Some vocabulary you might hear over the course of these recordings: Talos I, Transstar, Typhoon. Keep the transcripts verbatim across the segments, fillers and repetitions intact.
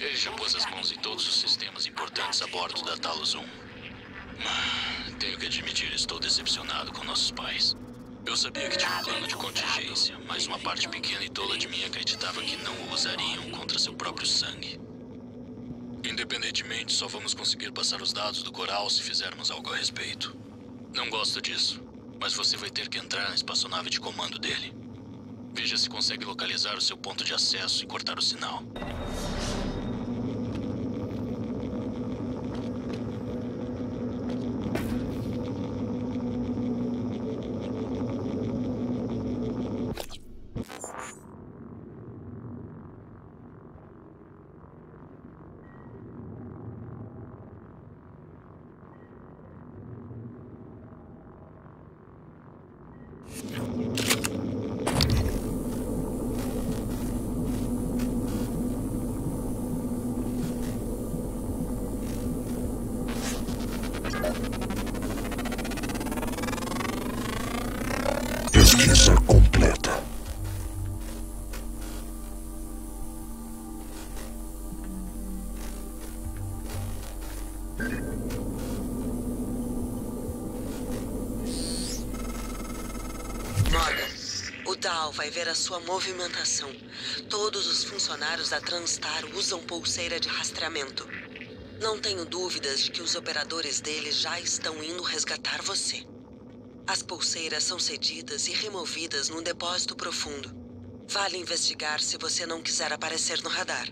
Ele já pôs as mãos em todos os sistemas importantes a bordo da Talos um. Tenho que admitir, estou decepcionado com nossos pais. Eu sabia que tinha um plano de contingência, mas uma parte pequena e tola de mim acreditava que não o usariam contra seu próprio sangue. Independentemente, só vamos conseguir passar os dados do coral se fizermos algo a respeito. Não gosto disso, mas você vai ter que entrar na espaçonave de comando dele. Veja se consegue localizar o seu ponto de acesso e cortar o sinal. Pesquisa completa. Morgan, o Dal vai ver a sua movimentação. Todos os funcionários da Transstar usam pulseira de rastreamento. Não tenho dúvidas de que os operadores dele já estão indo resgatar você. As pulseiras são cedidas e removidas num depósito profundo. Vale investigar se você não quiser aparecer no radar.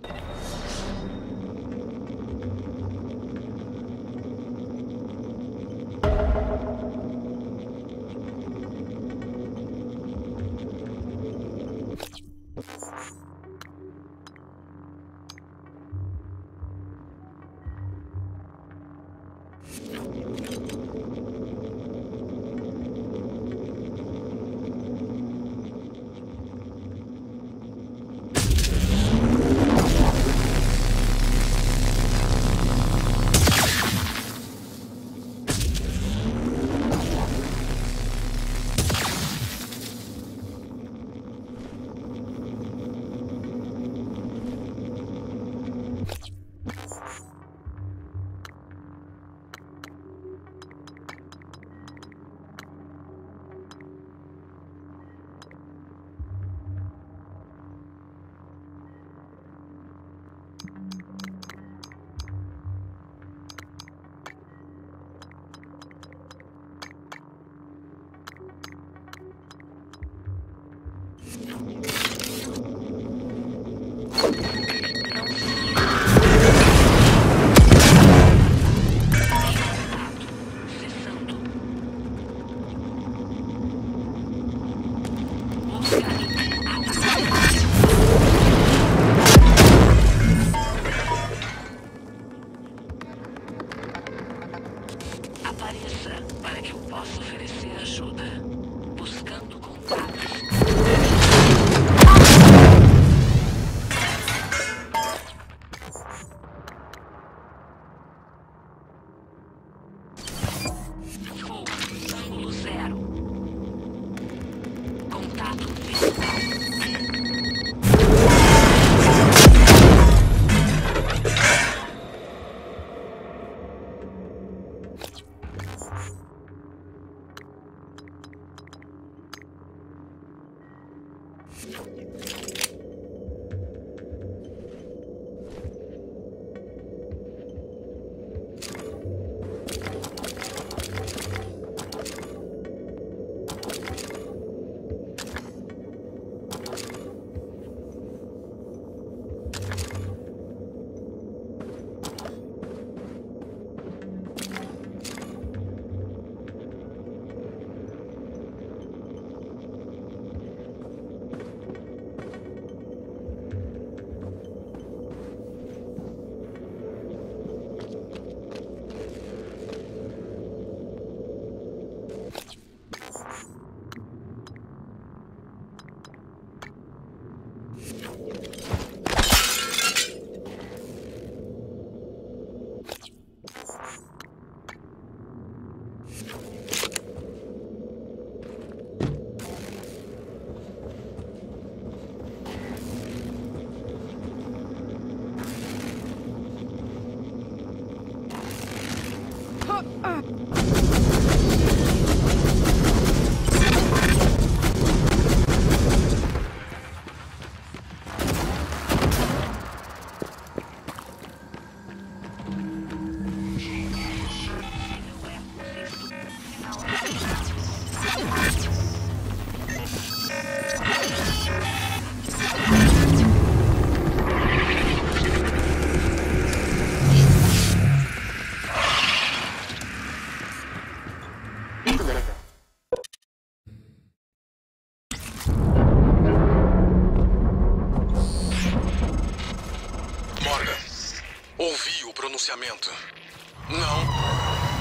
Não,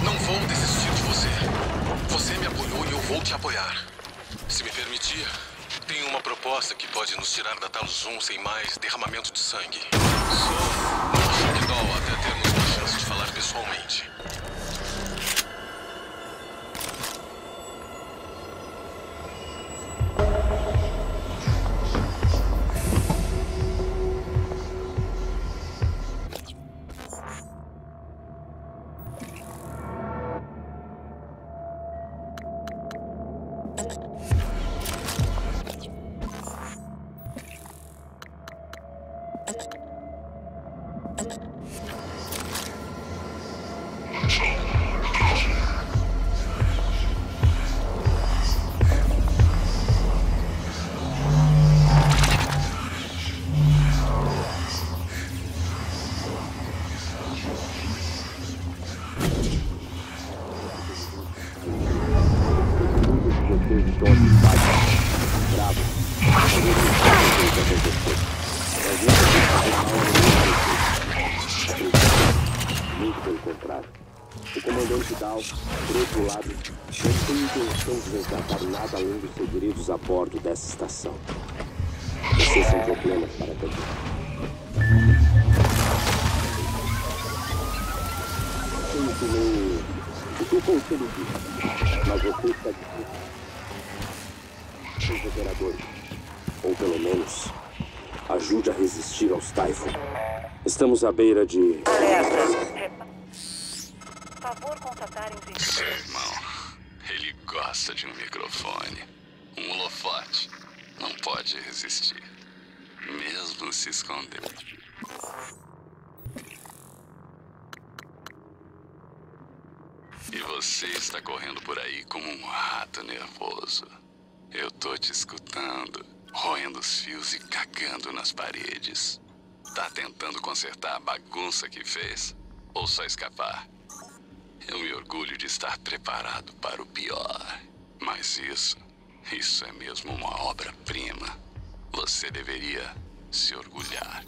não vou desistir de você. Você me apoiou e eu vou te apoiar. Se me permitir, tenho uma proposta que pode nos tirar da Talos um sem mais derramamento de sangue. Só não fique dó até termos uma chance de falar pessoalmente. A bordo dessa estação. Vocês são problemas para todos. O que eu conselho disso? Mas você está difícil. Os operadores, ou pelo menos, ajude a resistir aos Typhoon. Estamos à beira de... Favor contratar em... Seu irmão, ele gosta de um microfone. Um holofote não pode resistir, mesmo se esconder. E você está correndo por aí como um rato nervoso. Eu tô te escutando, roendo os fios e cagando nas paredes. Tá tentando consertar a bagunça que fez ou só escapar? Eu me orgulho de estar preparado para o pior, mas isso... Isso é mesmo uma obra-prima. Você deveria se orgulhar.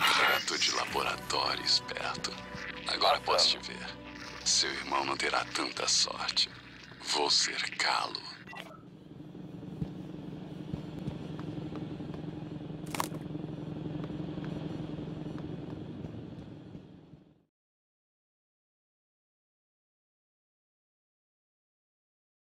Rato de laboratório, esperto. Agora posso te ver. Seu irmão não terá tanta sorte. Vou cercá-lo.